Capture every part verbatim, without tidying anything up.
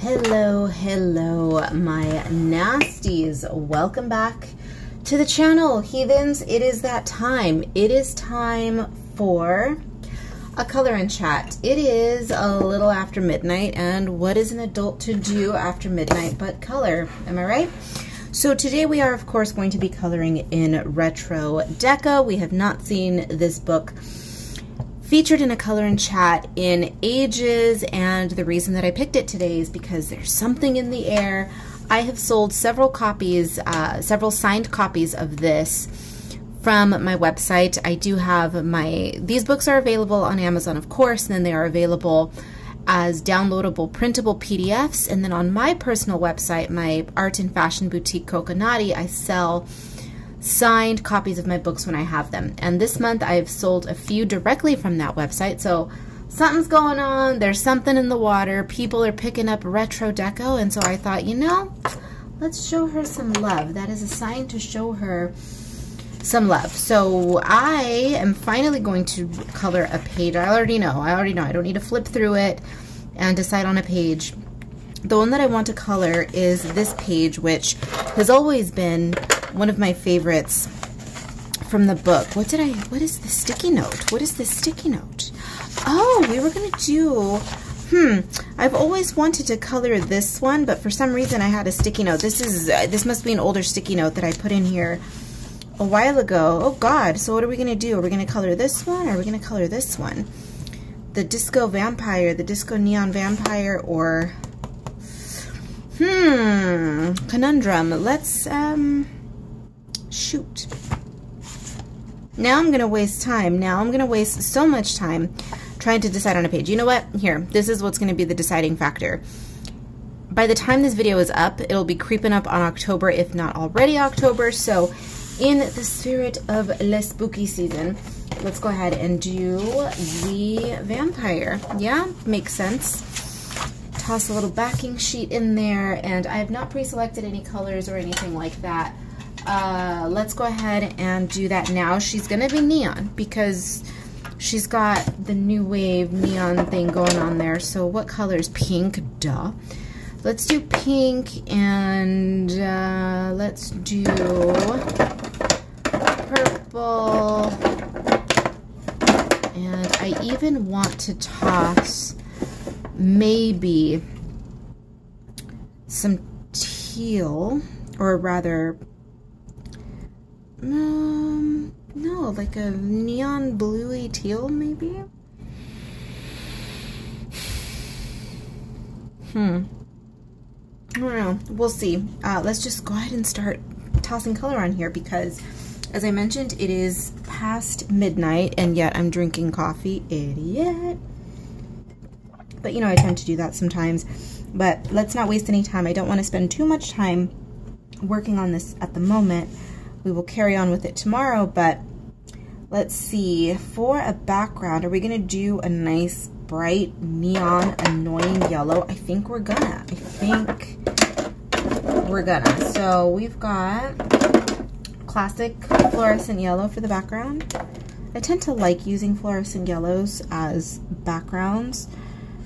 Hello, hello, my nasties. Welcome back to the channel, heathens. It is that time. It is time for a color and chat. It is a little after midnight, and what is an adult to do after midnight but color? Am I right? So today we are, of course, going to be coloring in Retro Deco. We have not seen this book featured in a color and chat in ages, and the reason that I picked it today is because there's something in the air. I have sold several copies, uh, several signed copies of this from my website. I do have my, these books are available on Amazon, of course, and then they are available as downloadable printable P D Fs, and then on my personal website, my art and fashion boutique Coconutti, I sell signed copies of my books when I have them. And this month I've sold a few directly from that website, so something's going on, there's something in the water, people are picking up Retro Deco, and so I thought, you know, let's show her some love. That is a sign to show her some love. So I am finally going to color a page. I already know, I already know, I don't need to flip through it and decide on a page. The one that I want to color is this page, which has always been one of my favorites from the book. What did I, what is the sticky note? What is the sticky note? Oh, we were gonna do, hmm, I've always wanted to color this one, but for some reason I had a sticky note. This is, uh, this must be an older sticky note that I put in here a while ago. Oh God, so what are we gonna do? Are we gonna color this one? Or are we gonna color this one? The disco vampire, the disco neon vampire, or, hmm, conundrum. Let's, um, shoot. Now I'm gonna waste time. Now I'm gonna waste so much time trying to decide on a page. You know what? Here, this is what's gonna be the deciding factor. By the time this video is up, it'll be creeping up on October, if not already October. So in the spirit of Le Spooky season, let's go ahead and do the vampire. Yeah, makes sense. Toss a little backing sheet in there, and I have not pre-selected any colors or anything like that. Uh, let's go ahead and do that now. She's gonna be neon because she's got the new wave neon thing going on there. So what color is pink? Duh. Let's do pink, and uh, let's do purple. And I even want to toss maybe some teal, or rather, Um, no, like a neon bluey teal, maybe? Hmm. I don't know. We'll see. Uh, let's just go ahead and start tossing color on here because, as I mentioned, it is past midnight and yet I'm drinking coffee. Idiot. But, you know, I tend to do that sometimes. But let's not waste any time. I don't want to spend too much time working on this at the moment. We will carry on with it tomorrow, but let's see. For a background, are we gonna do a nice bright neon annoying yellow? I think we're gonna. I think we're gonna. So we've got classic fluorescent yellow for the background. I tend to like using fluorescent yellows as backgrounds.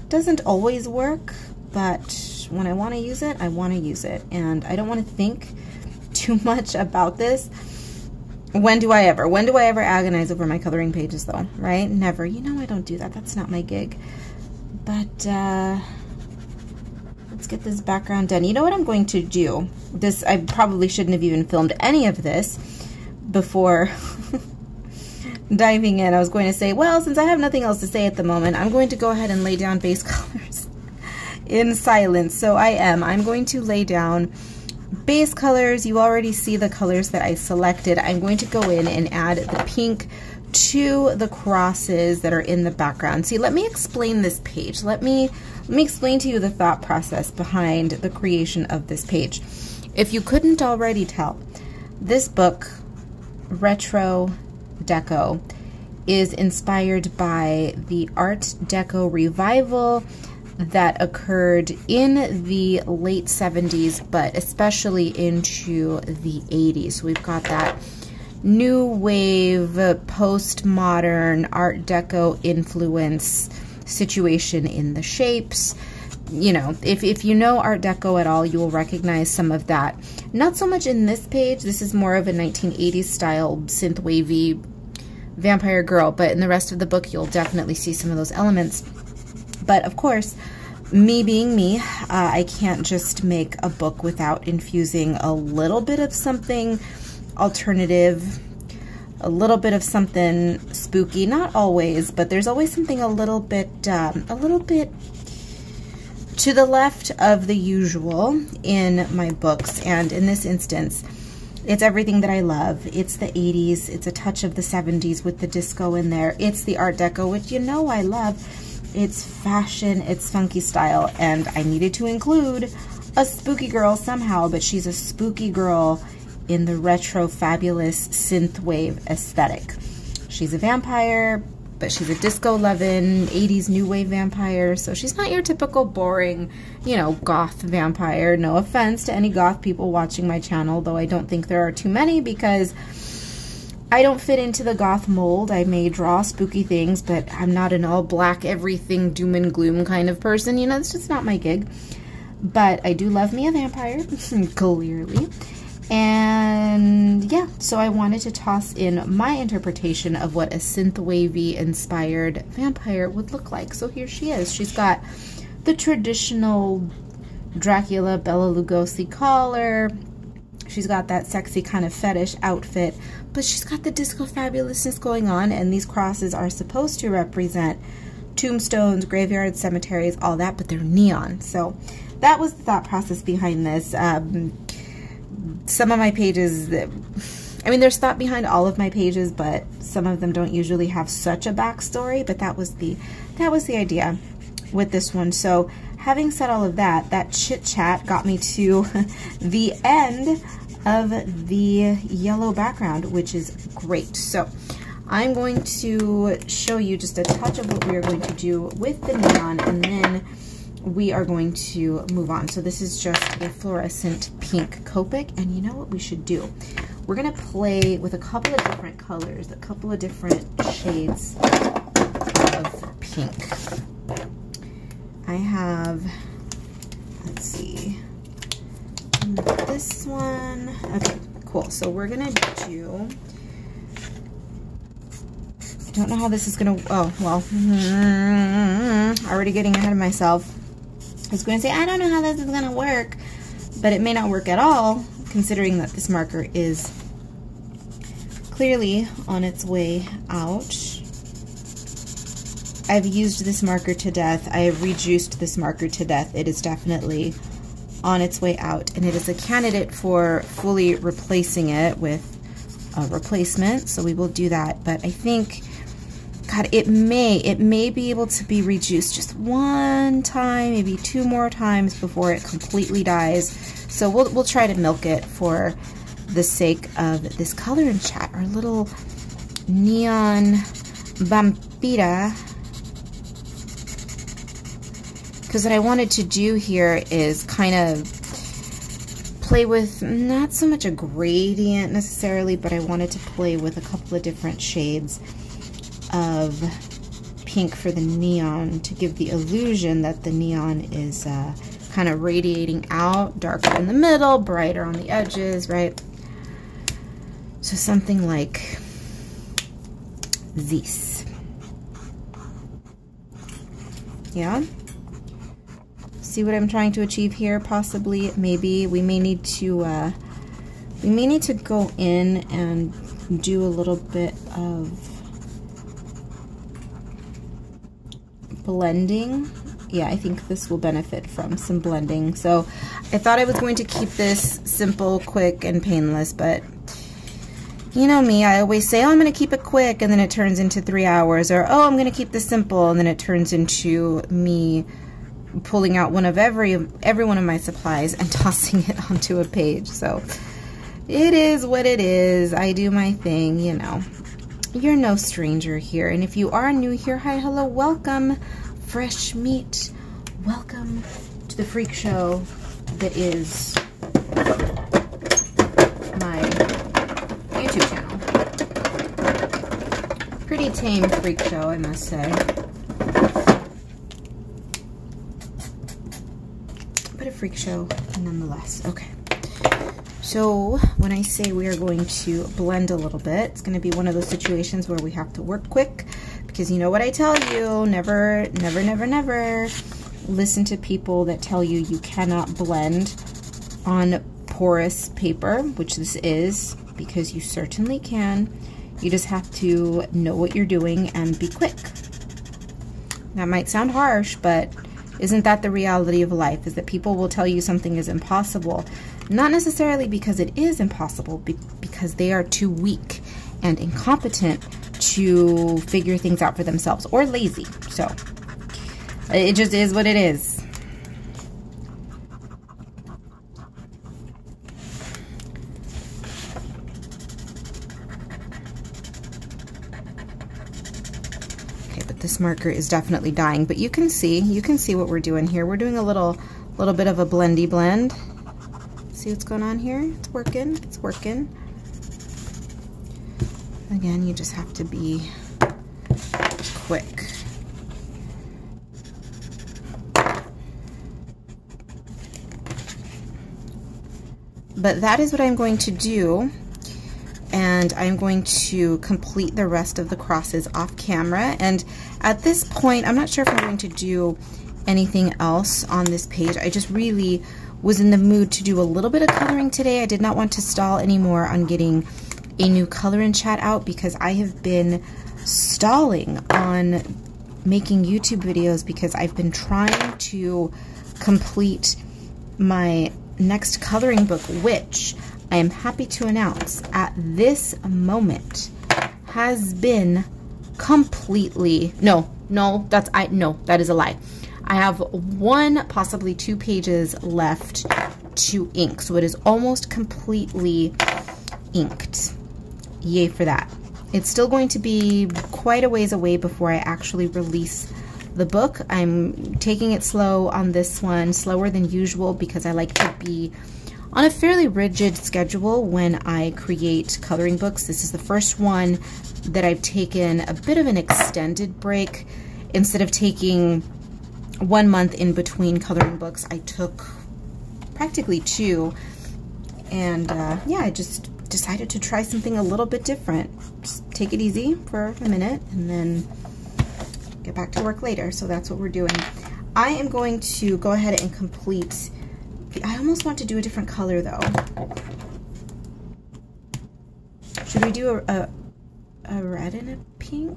Doesn't always work, but when I want to use it, I want to use it, and I don't want to think too much about this. When do I ever? When do I ever agonize over my coloring pages though, right? Never. You know I don't do that. That's not my gig. But uh, let's get this background done. You know what I'm going to do? This, I probably shouldn't have even filmed any of this before diving in. I was going to say, well, since I have nothing else to say at the moment, I'm going to go ahead and lay down base colors in silence. So I am. I'm going to lay down base colors. You already see the colors that I selected. I'm going to go in and add the pink to the crosses that are in the background. See, let me explain this page. Let me let me explain to you the thought process behind the creation of this page. If you couldn't already tell, this book, Retro Deco, is inspired by the Art Deco revival that occurred in the late seventies, but especially into the eighties. So we've got that new wave, postmodern, Art Deco influence situation in the shapes. you know, if, if you know Art Deco at all, you will recognize some of that. Not so much in this page. This is more of a nineteen eighties style synth wavy vampire girl, but in the rest of the book, you'll definitely see some of those elements. But of course, me being me, uh, I can't just make a book without infusing a little bit of something alternative, a little bit of something spooky. Not always, but there's always something a little bit, um, a little bit to the left of the usual in my books. And in this instance, it's everything that I love. It's the eighties. It's a touch of the seventies with the disco in there. It's the Art Deco, which you know I love. It's fashion, it's funky style, and I needed to include a spooky girl somehow, but she's a spooky girl in the retro fabulous synthwave aesthetic. She's a vampire, but she's a disco-loving eighties new wave vampire, so she's not your typical boring, you know, goth vampire. No offense to any goth people watching my channel, though I don't think there are too many because I don't fit into the goth mold. I may draw spooky things, but I'm not an all black, everything doom and gloom kind of person. You know, it's just not my gig. But I do love me a vampire, clearly. And yeah, so I wanted to toss in my interpretation of what a synthwavy inspired vampire would look like. So here she is. She's got the traditional Dracula, Bela Lugosi collar. She's got that sexy kind of fetish outfit, but she's got the disco fabulousness going on, and these crosses are supposed to represent tombstones, graveyards, cemeteries, all that, but they're neon. So that was the thought process behind this. Um, some of my pages, I mean, there's thought behind all of my pages, but some of them don't usually have such a backstory, but that was the, that was the idea with this one. So having said all of that, that chit-chat got me to the end of the yellow background, which is great. So I'm going to show you just a touch of what we are going to do with the neon, and then we are going to move on. So this is just the fluorescent pink Copic, and you know what we should do? We're gonna play with a couple of different colors, a couple of different shades of pink. I have, let's see, this one. Okay, cool. So we're gonna do, I don't know how this is gonna, oh, well, already getting ahead of myself. I was gonna say, I don't know how this is gonna work, but it may not work at all, considering that this marker is clearly on its way out. I've used this marker to death. I have rejuiced this marker to death. It is definitely on its way out, and it is a candidate for fully replacing it with a replacement, so we will do that. But I think, God, it may, it may be able to be rejuiced just one time, maybe two more times before it completely dies. So we'll, we'll try to milk it for the sake of this color in chat. Our little neon vampira. Because what I wanted to do here is kind of play with not so much a gradient necessarily, but I wanted to play with a couple of different shades of pink for the neon to give the illusion that the neon is uh, kind of radiating out, darker in the middle, brighter on the edges, right? So something like this. Yeah? See what I'm trying to achieve here? Possibly, maybe we may need to uh, we may need to go in and do a little bit of blending. Yeah, I think this will benefit from some blending. So I thought I was going to keep this simple, quick, and painless, but you know me, I always say, oh, I'm going to keep it quick, and then it turns into three hours, or oh, I'm going to keep this simple, and then it turns into me pulling out one of every every one of my supplies and tossing it onto a page. So it is what it is. I do my thing, you know. You're no stranger here, and if you are new here, hi, hello, welcome, fresh meat. Welcome to the freak show that is my YouTube channel. Pretty tame freak show, I must say. but a freak show nonetheless. Okay. So when I say we are going to blend a little bit, it's going to be one of those situations where we have to work quick, because you know what I tell you, never, never, never, never listen to people that tell you you cannot blend on porous paper, which this is, because you certainly can. You just have to know what you're doing and be quick. That might sound harsh, but isn't that the reality of life, is that people will tell you something is impossible. Not necessarily because it is impossible, be because they are too weak and incompetent to figure things out for themselves, or lazy. So it just is what it is. Okay, but this marker is definitely dying, but you can see, you can see what we're doing here. We're doing a little, little bit of a blendy blend. See what's going on here? It's working, it's working. Again, you just have to be quick. But that is what I'm going to do, and I'm going to complete the rest of the crosses off camera. And at this point, I'm not sure if I'm going to do anything else on this page. I just really was in the mood to do a little bit of coloring today. I did not want to stall anymore on getting a new color in chat out, because I have been stalling on making YouTube videos because I've been trying to complete my next coloring book, which I am happy to announce at this moment has been completely, no, no, that's, I, no, that is a lie. I have one, possibly two pages left to ink, so it is almost completely inked. Yay for that. It's still going to be quite a ways away before I actually release the book. I'm taking it slow on this one, slower than usual, because I like to be on a fairly rigid schedule when I create coloring books. This is the first one that I've taken a bit of an extended break. Instead of taking one month in between coloring books, I took practically two, and uh, yeah, I just decided to try something a little bit different. Just take it easy for a minute and then get back to work later. So that's what we're doing. I am going to go ahead and complete the, I almost want to do a different color though. Should we do a, a, a red and a pink?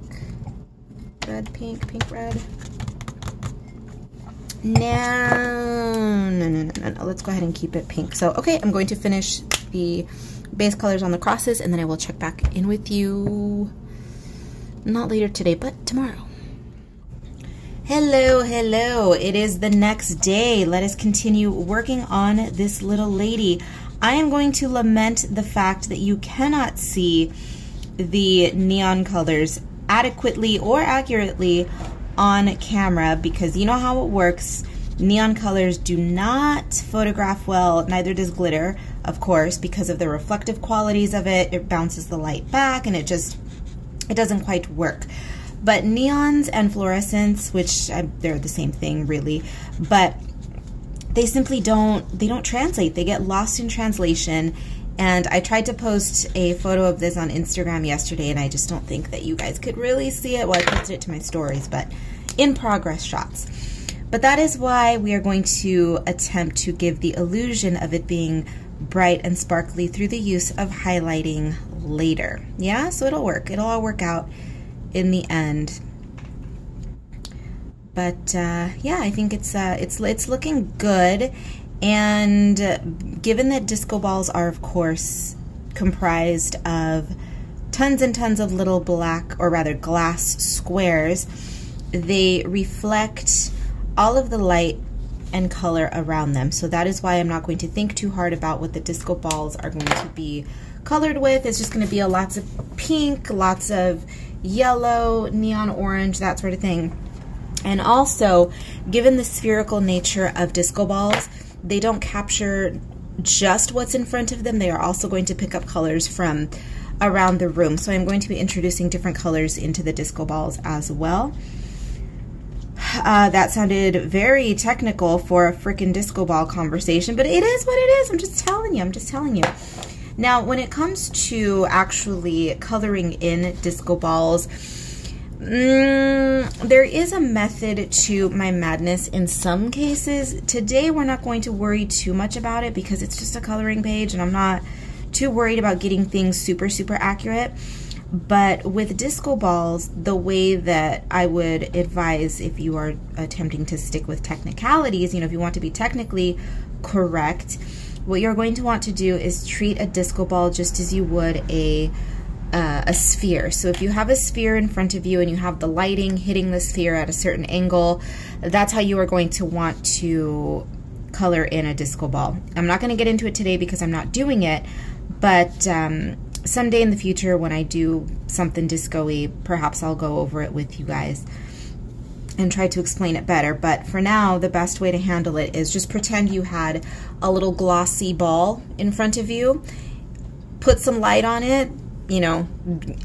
Red, pink, pink, red. No, no, no, no, no, let's go ahead and keep it pink. So, okay, I'm going to finish the base colors on the crosses, and then I will check back in with you, not later today, but tomorrow. Hello, hello, it is the next day. Let us continue working on this little lady. I am going to lament the fact that you cannot see the neon colors adequately or accurately on camera, because you know how it works. Neon colors do not photograph well, neither does glitter, of course, because of the reflective qualities of it. It bounces the light back and it just, it doesn't quite work. But neons and fluorescents, which I, they're the same thing really, but they simply don't, they don't translate. They get lost in translation. And I tried to post a photo of this on Instagram yesterday, and I just don't think that you guys could really see it. Well, I posted it to my stories, but in progress shots. But that is why we are going to attempt to give the illusion of it being bright and sparkly through the use of highlighting later. Yeah, so it'll work. It'll all work out in the end. But uh, yeah, I think it's uh, it's it's looking good. And given that disco balls are, of course, comprised of tons and tons of little black, or rather glass squares, they reflect all of the light and color around them. So that is why I'm not going to think too hard about what the disco balls are going to be colored with. It's just going to be a lots of pink, lots of yellow, neon orange, that sort of thing. And also, given the spherical nature of disco balls, they don't capture just what's in front of them. They are also going to pick up colors from around the room. So I'm going to be introducing different colors into the disco balls as well. Uh, that sounded very technical for a freaking disco ball conversation, but it is what it is. I'm just telling you. I'm just telling you. Now, when it comes to actually coloring in disco balls, mm, there is a method to my madness in some cases. Today, we're not going to worry too much about it because it's just a coloring page, and I'm not too worried about getting things super, super accurate. But with disco balls, the way that I would advise if you are attempting to stick with technicalities, you know, if you want to be technically correct, what you're going to want to do is treat a disco ball just as you would a, uh, a sphere. So if you have a sphere in front of you and you have the lighting hitting the sphere at a certain angle, that's how you are going to want to color in a disco ball. I'm not going to get into it today because I'm not doing it, but um, someday in the future when I do something disco-y, perhaps I'll go over it with you guys and try to explain it better. But for now, the best way to handle it is just pretend you had a little glossy ball in front of you, put some light on it, you know,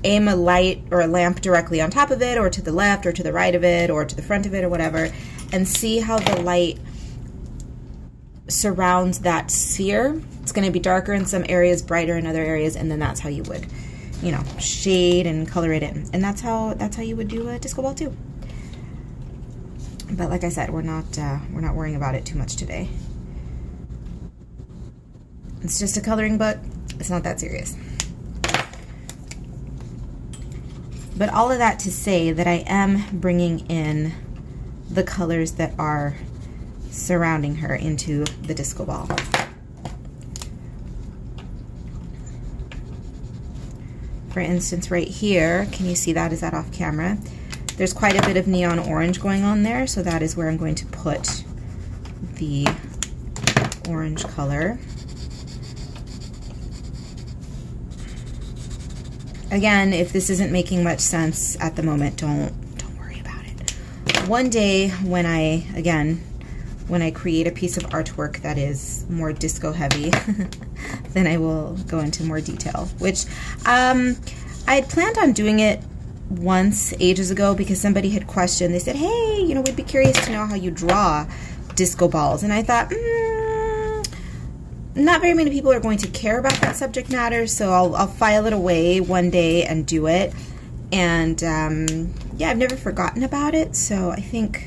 aim a light or a lamp directly on top of it or to the left or to the right of it or to the front of it or whatever, and see how the light surrounds that sphere. It's going to be darker in some areas, brighter in other areas, and then that's how you would, you know, shade and color it in. And that's how that's how you would do a disco ball too. But like I said, we're not uh, we're not worrying about it too much today. It's just a coloring book. It's not that serious. But all of that to say that I am bringing in the colors that are surrounding her into the disco ball. For instance, right here, can you see that? Is that off camera? There's quite a bit of neon orange going on there, so that is where I'm going to put the orange color. Again, if this isn't making much sense at the moment, don't don't worry about it. One day when I, again, when I create a piece of artwork that is more disco heavy, then I will go into more detail, which um, I had planned on doing it once ages ago because somebody had questioned. They said, hey, you know, we'd be curious to know how you draw disco balls. And I thought, mm, not very many people are going to care about that subject matter, so I'll, I'll file it away one day and do it. And um, yeah, I've never forgotten about it, so I think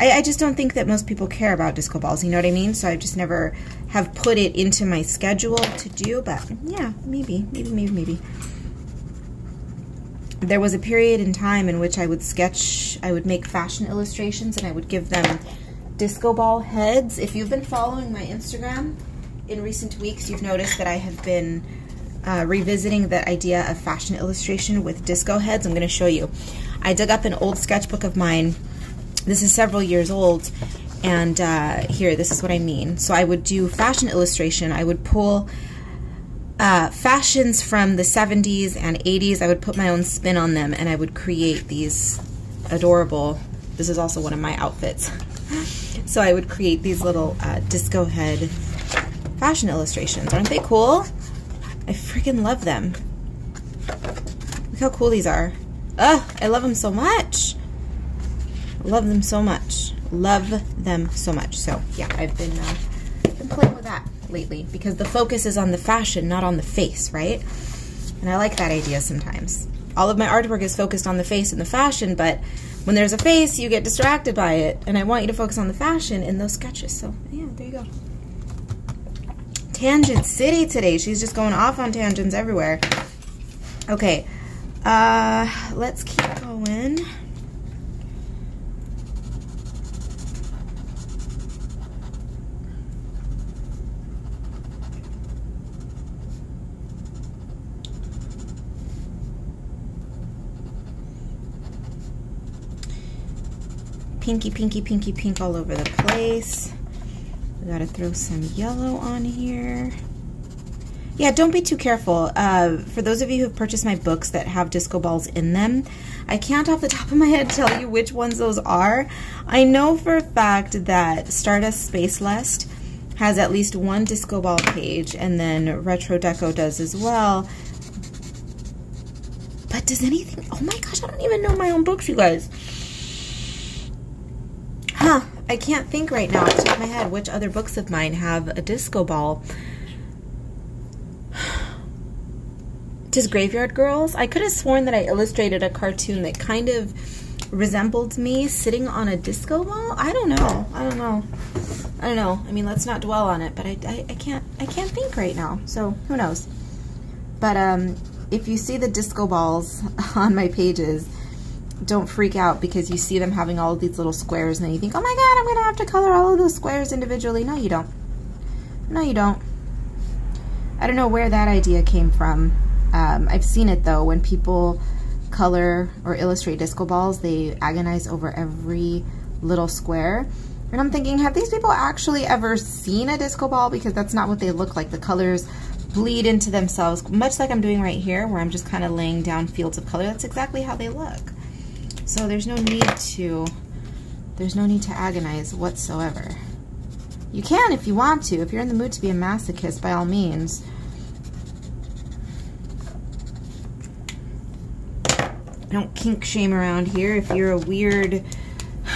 I, I just don't think that most people care about disco balls, you know what I mean? So I just never have put it into my schedule to do, but yeah, maybe, maybe, maybe, maybe. There was a period in time in which I would sketch, I would make fashion illustrations and I would give them disco ball heads. If you've been following my Instagram in recent weeks, you've noticed that I have been uh, revisiting the idea of fashion illustration with disco heads. I'm gonna show you. I dug up an old sketchbook of mine. This is several years old, and uh, here, this is what I mean. So I would do fashion illustration. I would pull uh, fashions from the seventies and eighties. I would put my own spin on them, and I would create these adorable, this is also one of my outfits. So I would create these little uh, disco head fashion illustrations. Aren't they cool? I freaking love them. Look how cool these are. Ugh, I love them so much. Love them so much. Love them so much. So yeah, I've been, uh, been playing with that lately because the focus is on the fashion, not on the face, right? And I like that idea sometimes. All of my artwork is focused on the face and the fashion, but when there's a face, you get distracted by it, and I want you to focus on the fashion in those sketches. So yeah, there you go. Tangent City today. She's just going off on tangents everywhere. Okay, uh, let's keep going. Pinky, pinky, pinky, pink all over the place. We gotta throw some yellow on here. Yeah, don't be too careful. Uh, for those of you who've purchased my books that have disco balls in them, I can't off the top of my head tell you which ones those are. I know for a fact that Stardust Space Lust has at least one disco ball page, and then Retro Deco does as well. But does anything, oh my gosh, I don't even know my own books, you guys. I can't think right now off the top of my head which other books of mine have a disco ball. Does Graveyard Girls? I could have sworn that I illustrated a cartoon that kind of resembled me sitting on a disco ball. I don't know. I don't know. I don't know. I mean, let's not dwell on it, but I, I, I can't I can't think right now, so who knows. But um, if you see the disco balls on my pages, don't freak out because you see them having all of these little squares and then you think, oh my god, I'm going to have to color all of those squares individually. No, you don't. No, you don't. I don't know where that idea came from. Um, I've seen it though, when people color or illustrate disco balls, they agonize over every little square. And I'm thinking, have these people actually ever seen a disco ball? Because that's not what they look like. The colors bleed into themselves, much like I'm doing right here, where I'm just kind of laying down fields of color. That's exactly how they look. So there's no need to, there's no need to agonize whatsoever. You can if you want to. If you're in the mood to be a masochist, by all means. I don't kink shame around here. If you're a weird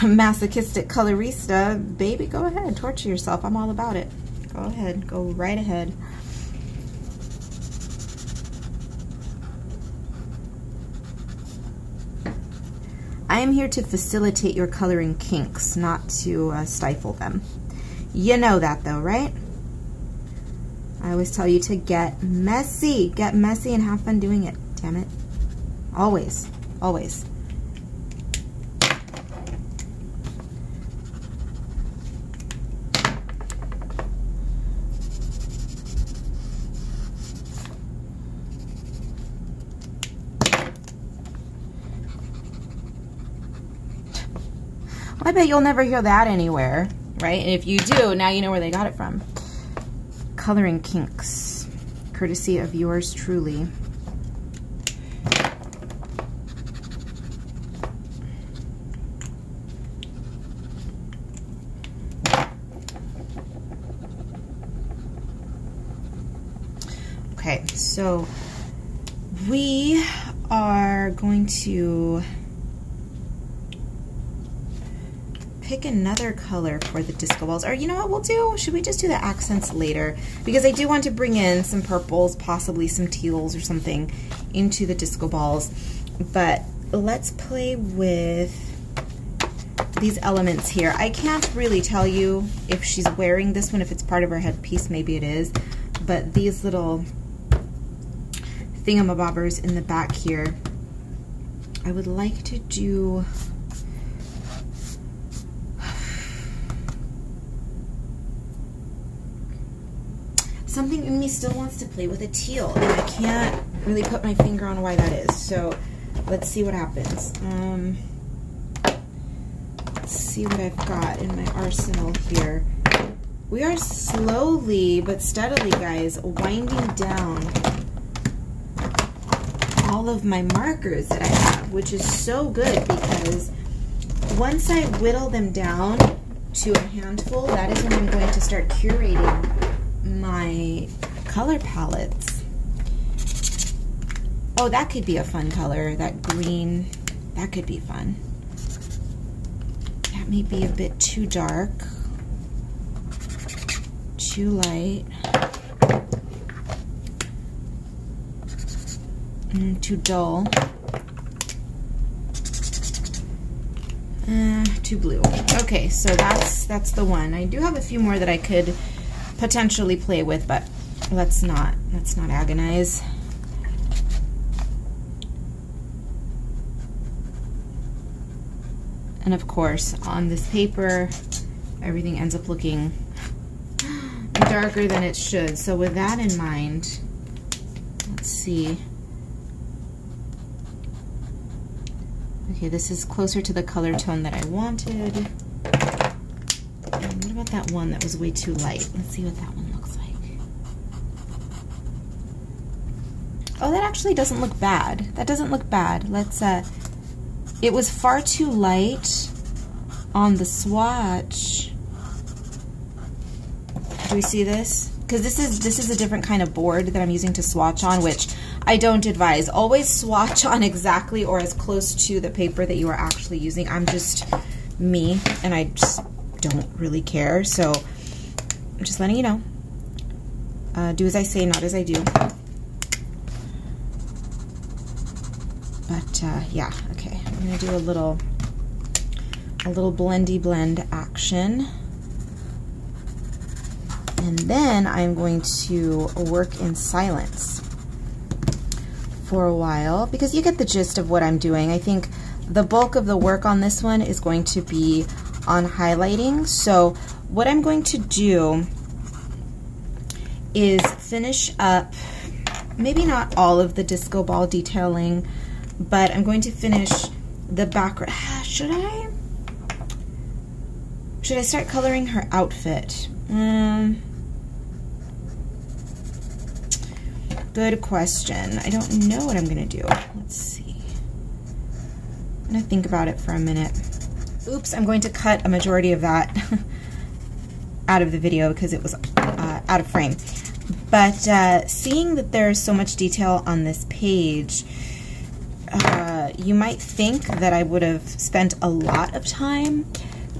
masochistic colorista, baby, go ahead, torture yourself. I'm all about it. Go ahead, go right ahead. I am here to facilitate your coloring kinks, not to uh, stifle them. You know that though, right? I always tell you to get messy. Get messy and have fun doing it, damn it. Always, always. I bet you'll never hear that anywhere, right? And if you do, now you know where they got it from. Coloring kinks, courtesy of yours truly. Okay, so we are going to pick another color for the disco balls. Or you know what we'll do? Should we just do the accents later? Because I do want to bring in some purples, possibly some teals or something into the disco balls. But let's play with these elements here. I can't really tell you if she's wearing this one, if it's part of her headpiece, maybe it is. But these little thingamabobbers in the back here, I would like to do... something in me still wants to play with a teal, and I can't really put my finger on why that is, so let's see what happens. Um, let's see what I've got in my arsenal here. We are slowly but steadily, guys, winding down all of my markers that I have, which is so good because once I whittle them down to a handful, that is when I'm going to start curating my color palettes. Oh, that could be a fun color, that green. That could be fun. That may be a bit too dark, too light, mm, too dull, uh, too blue. Okay, so that's that's the one. I do have a few more that I could potentially play with, but let's not let's not agonize. And of course, on this paper, everything ends up looking darker than it should. So with that in mind, let's see. Okay, this is closer to the color tone that I wanted. What about that one that was way too light? Let's see what that one looks like. Oh, that actually doesn't look bad. That doesn't look bad. Let's, uh, it was far too light on the swatch. Do we see this? Because this is, this is a different kind of board that I'm using to swatch on, which I don't advise. Always swatch on exactly or as close to the paper that you are actually using. I'm just me, and I just don't really care. So I'm just letting you know. Uh, do as I say, not as I do. But uh, yeah, okay. I'm gonna do a little, a little blendy blend action. And then I'm going to work in silence for a while, because you get the gist of what I'm doing. I think the bulk of the work on this one is going to be on highlighting. So what I'm going to do is finish up, maybe not all of the disco ball detailing, but I'm going to finish the background. Should I? Should I start coloring her outfit? Um... Good question. I don't know what I'm gonna do. Let's see. I'm gonna think about it for a minute. Oops, I'm going to cut a majority of that out of the video because it was uh, out of frame. But uh, seeing that there's so much detail on this page, uh, you might think that I would have spent a lot of time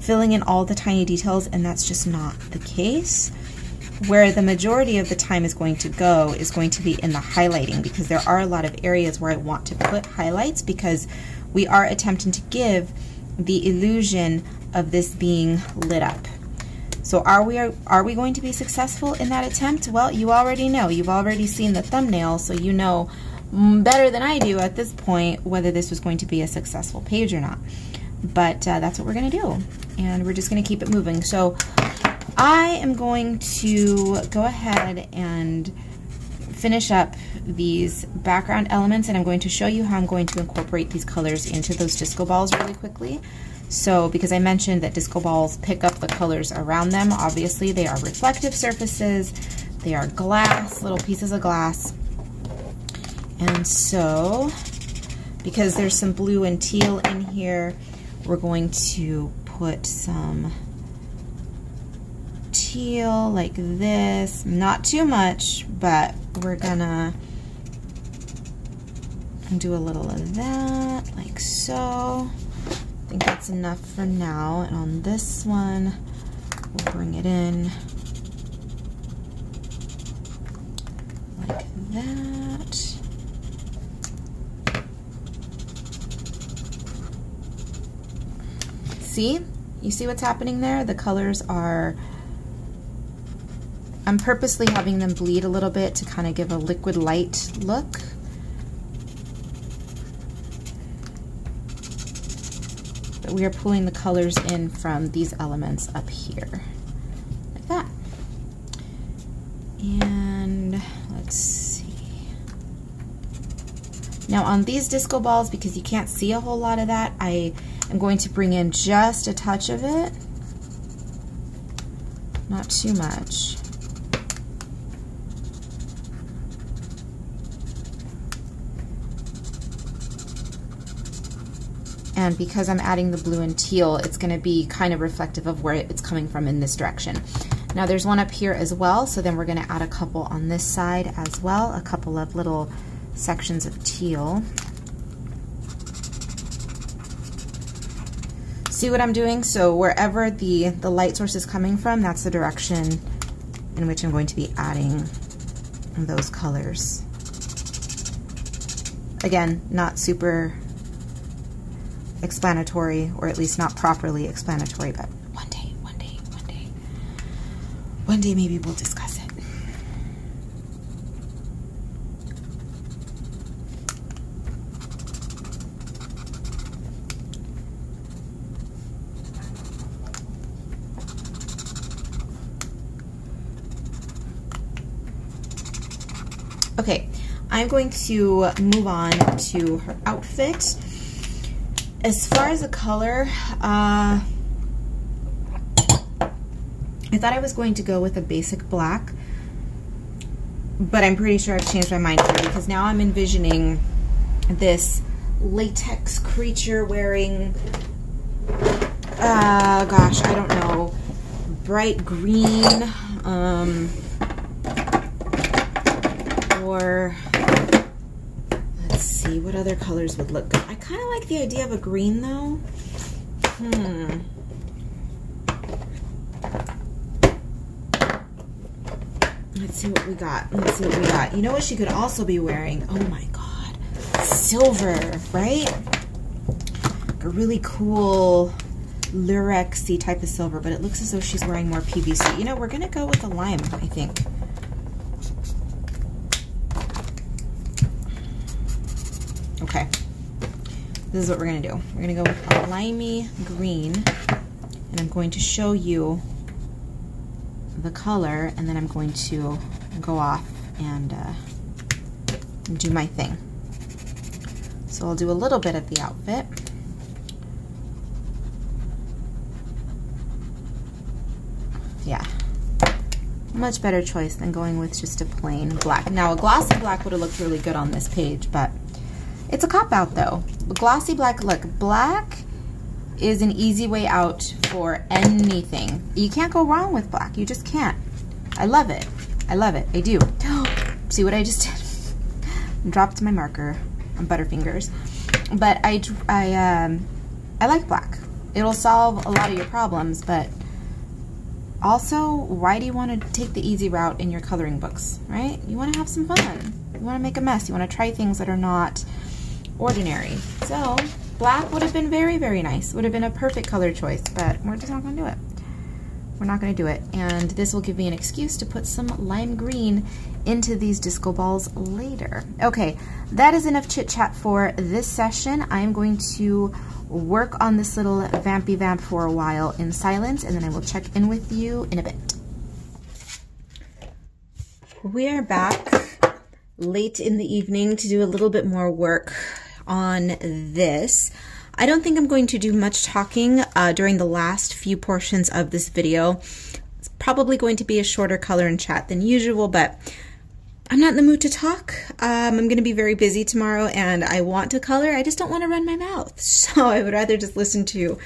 filling in all the tiny details, and that's just not the case. Where the majority of the time is going to go is going to be in the highlighting, because there are a lot of areas where I want to put highlights, because we are attempting to give the illusion of this being lit up. So are we, are, are we going to be successful in that attempt? Well, you already know. You've already seen the thumbnail, so you know better than I do at this point whether this was going to be a successful page or not. But uh, that's what we're going to do, and we're just going to keep it moving. So I am going to go ahead and finish up these background elements, and I'm going to show you how I'm going to incorporate these colors into those disco balls really quickly. So, because I mentioned that disco balls pick up the colors around them, obviously they are reflective surfaces, they are glass, little pieces of glass. And so, because there's some blue and teal in here, we're going to put some teal like this, not too much, but we're gonna do a little of that, like so. I think that's enough for now, and on this one, we'll bring it in like that. See? You see what's happening there? The colors are, I'm purposely having them bleed a little bit to kind of give a liquid light look. But we are pulling the colors in from these elements up here, like that. And let's see. Now on these disco balls, because you can't see a whole lot of that, I am going to bring in just a touch of it, not too much. And because I'm adding the blue and teal, it's going to be kind of reflective of where it's coming from in this direction. Now there's one up here as well, so then we're going to add a couple on this side as well, a couple of little sections of teal. See what I'm doing? So wherever the, the light source is coming from, that's the direction in which I'm going to be adding those colors. Again, not super explanatory, or at least not properly explanatory, but one day, one day, one day, one day maybe we'll discuss it. Okay, I'm going to move on to her outfit. As far as the color, uh, I thought I was going to go with a basic black, but I'm pretty sure I've changed my mind here, because now I'm envisioning this latex creature wearing, uh, gosh, I don't know, bright green, um, or... see what other colors would look good. I kind of like the idea of a green though. Hmm. Let's see what we got. Let's see what we got. You know what she could also be wearing? Oh my god. Silver, right? Like a really cool Lurexy type of silver, but it looks as though she's wearing more P V C. You know, we're gonna go with the lime, I think. Okay. This is what we're gonna do. We're gonna go with a limey green, and I'm going to show you the color, and then I'm going to go off and uh, do my thing. So I'll do a little bit of the outfit. Yeah, much better choice than going with just a plain black. Now, a glossy black would have looked really good on this page, but it's a cop-out though. Glossy black, look, black is an easy way out for anything. You can't go wrong with black, you just can't. I love it, I love it, I do. See what I just did? Dropped my marker on Butterfingers. But I, I, um, I like black. It'll solve a lot of your problems, but also, why do you want to take the easy route in your coloring books, right? You want to have some fun. You want to make a mess. You want to try things that are not ordinary. So, black would have been very, very nice. Would have been a perfect color choice, but we're just not going to do it. We're not going to do it. And this will give me an excuse to put some lime green into these disco balls later. Okay, that is enough chit-chat for this session. I'm going to work on this little vampy vamp for a while in silence, and then I will check in with you in a bit. We are back late in the evening to do a little bit more work on this. I don't think I'm going to do much talking uh, during the last few portions of this video. It's probably going to be a shorter color and chat than usual, but I'm not in the mood to talk. Um, I'm gonna be very busy tomorrow and I want to color, I just don't wanna run my mouth. So I would rather just listen to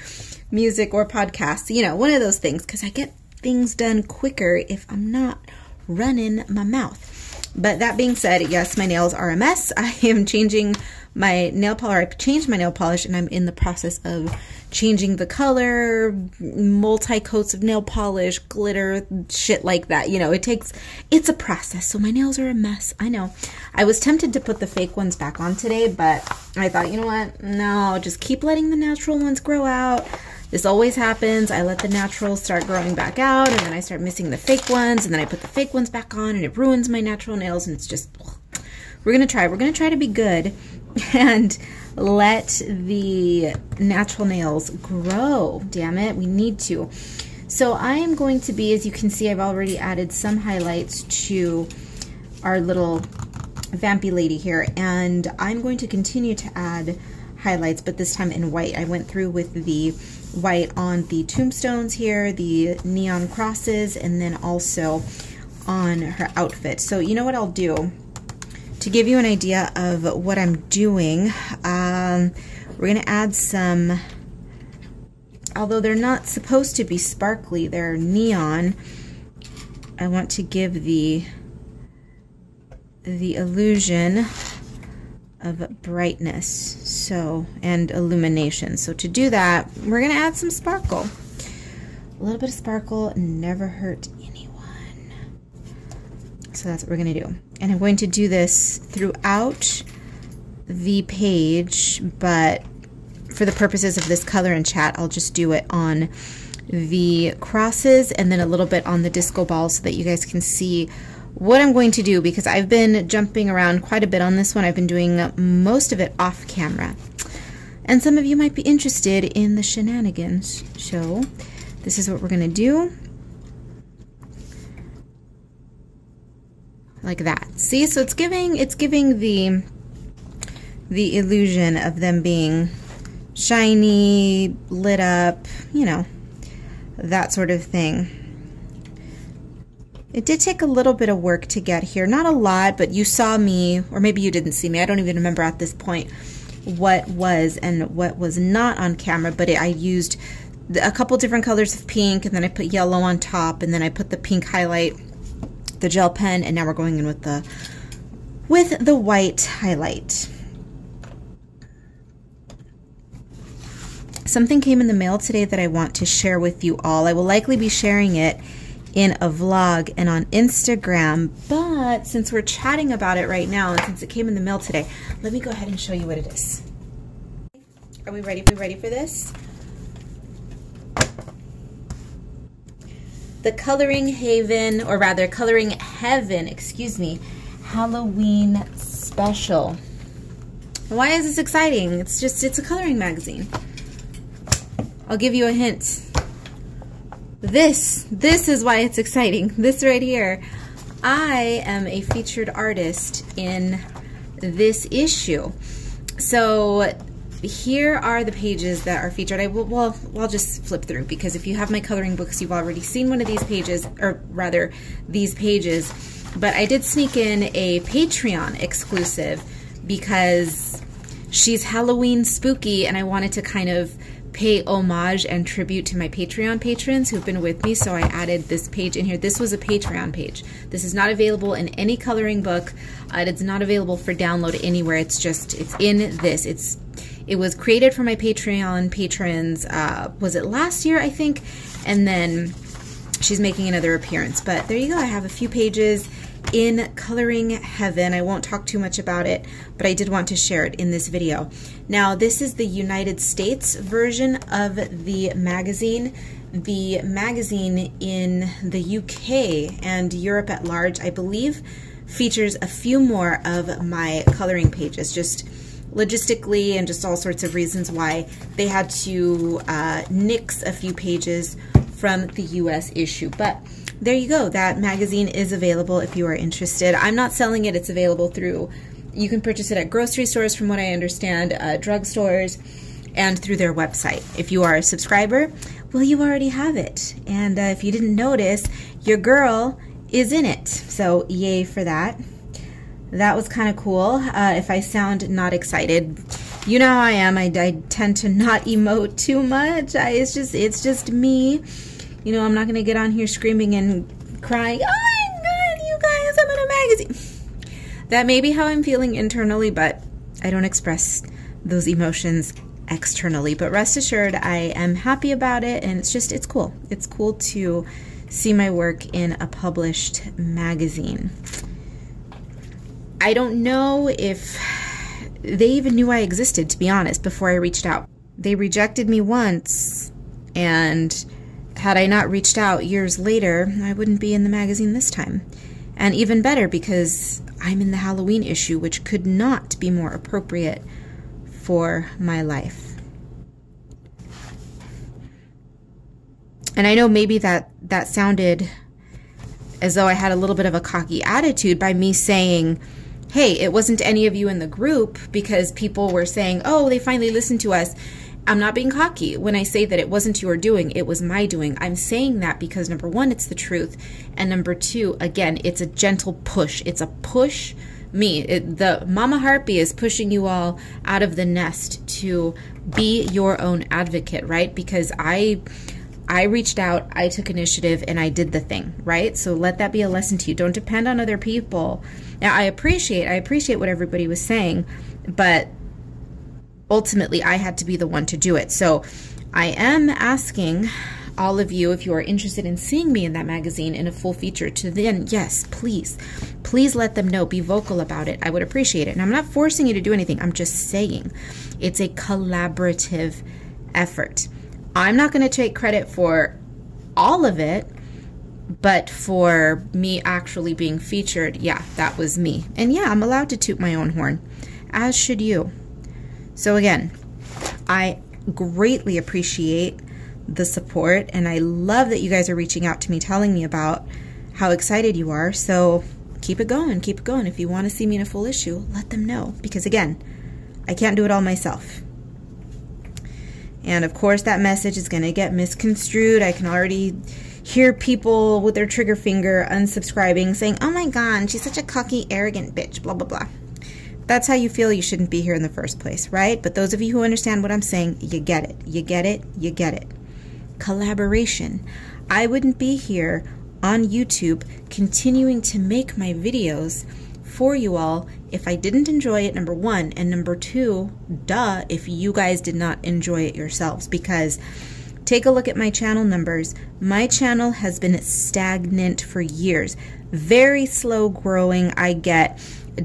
music or podcasts, you know, one of those things, because I get things done quicker if I'm not running my mouth. But that being said, yes, my nails are a mess. I am changing my nail polish, I changed my nail polish, and I'm in the process of changing the color, multi-coats of nail polish, glitter, shit like that. You know, it takes, it's a process. So my nails are a mess, I know. I was tempted to put the fake ones back on today, but I thought, you know what, no, just keep letting the natural ones grow out. This always happens. I let the naturals start growing back out, and then I start missing the fake ones, and then I put the fake ones back on, and it ruins my natural nails, and it's just, ugh. We're gonna try. We're gonna try to be good and let the natural nails grow. Damn it, we need to. So I am going to be, as you can see, I've already added some highlights to our little vampy lady here, and I'm going to continue to add highlights, but this time in white. I went through with the white on the tombstones here, the neon crosses, and then also on her outfit. So you know what I'll do to give you an idea of what I'm doing, um, we're gonna add some, although they're not supposed to be sparkly, they're neon. I want to give the the illusion of brightness, so, and illumination. So to do that, we're gonna add some sparkle. A little bit of sparkle never hurt anyone. So that's what we're gonna do. And I'm going to do this throughout the page, but for the purposes of this color and chat, I'll just do it on the crosses and then a little bit on the disco ball so that you guys can see what I'm going to do, because I've been jumping around quite a bit on this one. I've been doing most of it off camera. And some of you might be interested in the shenanigans. So this is what we're gonna do. Like that. See, so it's giving it's giving the the illusion of them being shiny, lit up, you know, that sort of thing. It did take a little bit of work to get here. Not a lot, but you saw me, or maybe you didn't see me. I don't even remember at this point what was and what was not on camera, but it, I used a couple different colors of pink, and then I put yellow on top, and then I put the pink highlight, the gel pen, and now we're going in with the, with the white highlight. Something came in the mail today that I want to share with you all. I will likely be sharing it in a vlog and on Instagram, but since we're chatting about it right now and since it came in the mail today, let me go ahead and show you what it is. Are we ready? Are we ready for this? The Coloring Haven, or rather Coloring Heaven, excuse me, Halloween Special. Why is this exciting? It's just, it's a coloring magazine. I'll give you a hint. This, this is why it's exciting. This right here. I am a featured artist in this issue. So here are the pages that are featured. I will, well, I'll just flip through, because if you have my coloring books, you've already seen one of these pages, or rather these pages. But I did sneak in a Patreon exclusive because she's Halloween spooky, and I wanted to kind of pay homage and tribute to my Patreon patrons who've been with me, so I added this page in here. This was a Patreon page. This is not available in any coloring book. Uh, it's not available for download anywhere. It's just, it's in this. It's It was created for my Patreon patrons, uh, was it last year, I think? And then she's making another appearance. But there you go. I have a few pages in Coloring Heaven. I won't talk too much about it, but I did want to share it in this video. Now, this is the United States version of the magazine. The magazine in the U K and Europe at large, I believe, features a few more of my coloring pages, just logistically and just all sorts of reasons why they had to uh, nix a few pages from the U S issue. But there you go. That magazine is available if you are interested. I'm not selling it. It's available through, you can purchase it at grocery stores, from what I understand, uh, drugstores, and through their website. If you are a subscriber, well, you already have it. And uh, if you didn't notice, your girl is in it. So yay for that. That was kind of cool. Uh, if I sound not excited, you know how I am. I, I tend to not emote too much. I, it's just, it's just me. You know, I'm not gonna get on here screaming and crying. Oh my God, you guys! I'm in a magazine. That may be how I'm feeling internally, but I don't express those emotions externally. But rest assured, I am happy about it, and it's just, it's cool. It's cool to see my work in a published magazine. I don't know if they even knew I existed, to be honest, before I reached out. They rejected me once, and had I not reached out years later, I wouldn't be in the magazine this time. And even better, because I'm in the Halloween issue, which could not be more appropriate for my life. And I know maybe that, that sounded as though I had a little bit of a cocky attitude by me saying, hey, it wasn't any of you in the group, because people were saying, oh, they finally listened to us. I'm not being cocky when I say that it wasn't your doing, it was my doing. I'm saying that because, number one, it's the truth. And number two, again, it's a gentle push. It's a push me. It, the Mama Harpy is pushing you all out of the nest to be your own advocate, right? Because I... I reached out, I took initiative, and I did the thing, right? So let that be a lesson to you. Don't depend on other people. Now, I appreciate, I appreciate what everybody was saying, but ultimately I had to be the one to do it. So I am asking all of you, if you are interested in seeing me in that magazine in a full feature, to then, yes, please, please let them know, be vocal about it. I would appreciate it. And I'm not forcing you to do anything. I'm just saying it's a collaborative effort. I'm not going to take credit for all of it, but for me actually being featured, yeah, that was me. And yeah, I'm allowed to toot my own horn, as should you. So again, I greatly appreciate the support, and I love that you guys are reaching out to me, telling me about how excited you are. So keep it going, keep it going. If you want to see me in a full issue, let them know, because again, I can't do it all myself. And of course, that message is going to get misconstrued. I can already hear people with their trigger finger unsubscribing, saying, oh my God, she's such a cocky, arrogant bitch, blah, blah, blah. That's how you feel, you shouldn't be here in the first place, right? But those of you who understand what I'm saying, you get it. You get it. You get it. Collaboration. I wouldn't be here on YouTube continuing to make my videos for you all if I didn't enjoy it, number one, and number two, duh, if you guys did not enjoy it yourselves, because Take a look at my channel numbers. My channel has been stagnant for years. Very slow growing. I get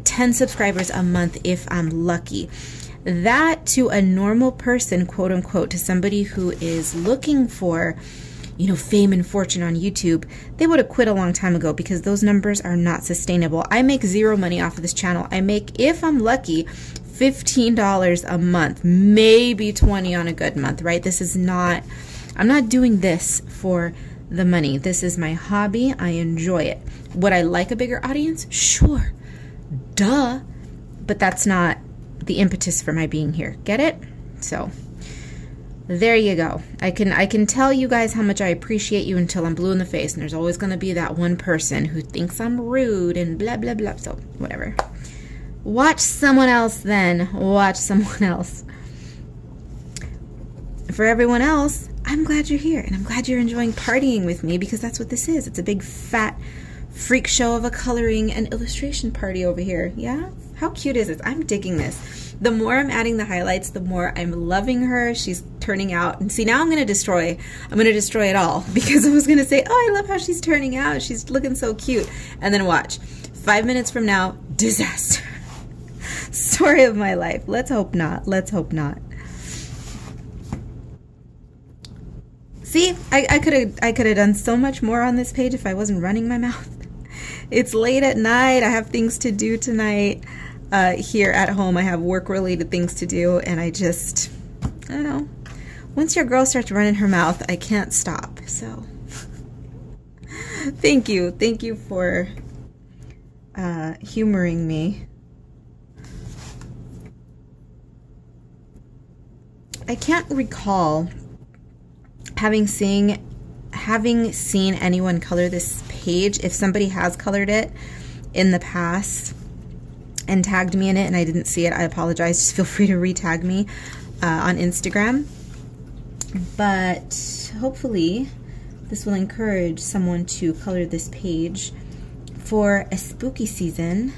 ten subscribers a month if I'm lucky. That, to a normal person, quote unquote, to somebody who is looking for, you know, fame and fortune on YouTube, they would have quit a long time ago because those numbers are not sustainable. I make zero money off of this channel. I make, if I'm lucky, fifteen dollars a month, maybe twenty on a good month, right? This is not, I'm not doing this for the money. This is my hobby. I enjoy it. Would I like a bigger audience? Sure. Duh. But that's not the impetus for my being here. Get it? So there you go. I can I can tell you guys how much I appreciate you until I'm blue in the face, and there's always going to be that one person who thinks I'm rude and blah, blah, blah. So whatever. Watch someone else then. Watch someone else. For everyone else, I'm glad you're here, and I'm glad you're enjoying partying with me, because that's what this is. It's a big fat freak show of a coloring and illustration party over here. Yeah? How cute is this? I'm digging this. The more I'm adding the highlights, the more I'm loving her. She's turning out. And see, now I'm going to destroy. I'm going to destroy it all, because I was going to say, oh, I love how she's turning out. She's looking so cute. And then watch. Five minutes from now, disaster. Story of my life. Let's hope not. Let's hope not. See, I, I could have I could have done so much more on this page if I wasn't running my mouth. It's late at night. I have things to do tonight. Uh, here at home, I have work-related things to do, and I just, I don't know. Once your girl starts running her mouth, I can't stop. So, thank you, thank you for uh, humoring me. I can't recall having seen having seen anyone color this page. If somebody has colored it in the past and tagged me in it and I didn't see it, I apologize. Just feel free to re-tag me uh, on Instagram. But hopefully this will encourage someone to color this page for a spooky season.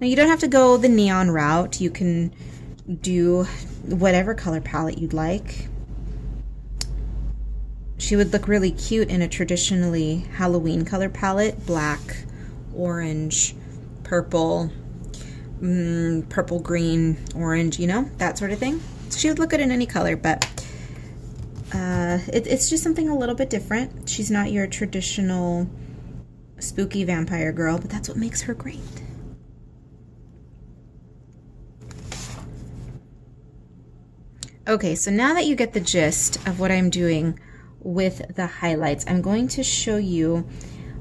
Now, you don't have to go the neon route. You can do whatever color palette you'd like. She would look really cute in a traditionally Halloween color palette. Black, orange, purple, mm, purple, green, orange, you know, that sort of thing. So she would look good in any color, but uh, it, it's just something a little bit different. She's not your traditional spooky vampire girl, but that's what makes her great. Okay, so now that you get the gist of what I'm doing with the highlights, I'm going to show you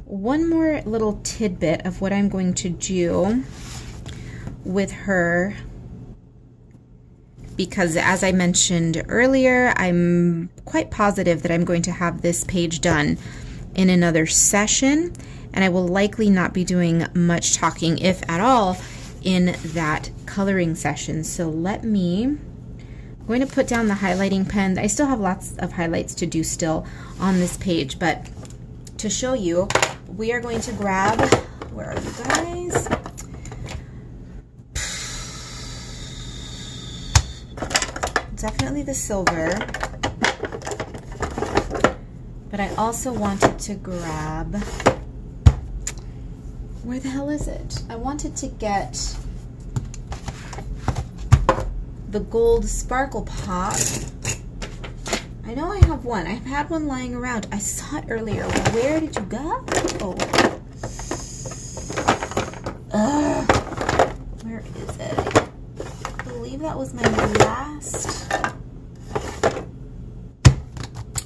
one more little tidbit of what I'm going to do with her, because as I mentioned earlier, I'm quite positive that I'm going to have this page done in another session, and I will likely not be doing much talking, if at all, in that coloring session. So let me I'm going to put down the highlighting pen. I still have lots of highlights to do still on this page, but to show you, we are going to grab, where are you guys? Definitely the silver, but I also wanted to grab, where the hell is it? I wanted to get the gold Sparkle Pop. I know I have one. I've had one lying around. I saw it earlier. Where did you go? Oh. Ugh. Where is it? I believe that was my last.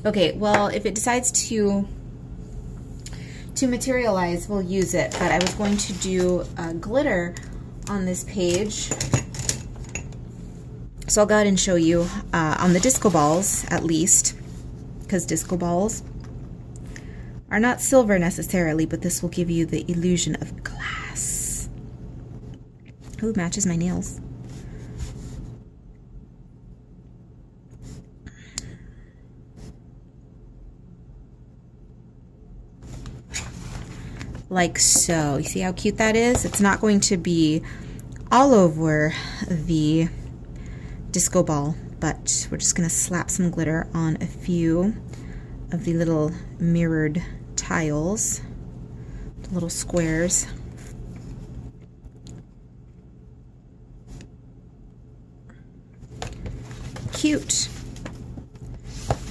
Okay, well, if it decides to to materialize, we'll use it. But I was going to do uh, glitter on this page. So I'll go ahead and show you uh, on the disco balls, at least, because disco balls are not silver necessarily, but this will give you the illusion of glass. Ooh, matches my nails. Like so. You see how cute that is? It's not going to be all over the disco ball but we're just gonna slap some glitter on a few of the little mirrored tiles, the little squares. Cute.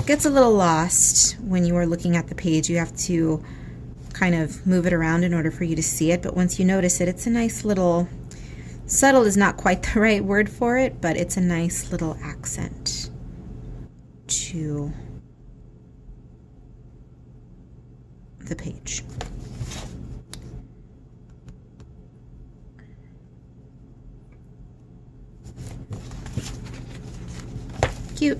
Gets a little lost when you are looking at the page. You have to kind of move it around in order for you to see it, but once you notice it, it's a nice little, subtle is not quite the right word for it, but it's a nice little accent to the page. Cute.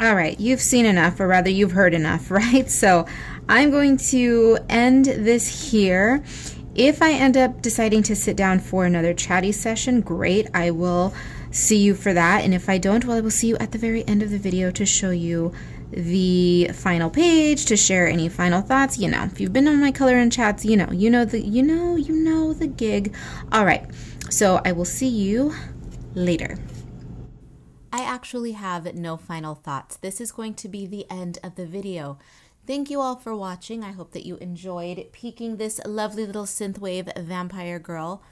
All right, you've seen enough, or rather you've heard enough, right? So I'm going to end this here. If I end up deciding to sit down for another chatty session, great, I will see you for that. And if I don't, well, I will see you at the very end of the video to show you the final page, to share any final thoughts. You know, if you've been on my coloring chats, you know, you know the, you know, you know the gig. All right, so I will see you later. I actually have no final thoughts. This is going to be the end of the video. Thank you all for watching. I hope that you enjoyed peeking this lovely little synthwave vampire girl.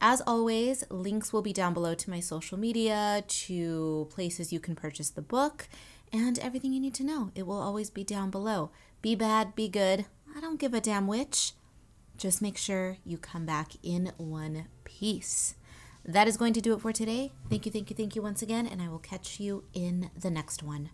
As always, links will be down below to my social media, to places you can purchase the book, and everything you need to know. It will always be down below. Be bad, be good. I don't give a damn which. Just make sure you come back in one piece. That is going to do it for today. Thank you, thank you, thank you once again, and I will catch you in the next one.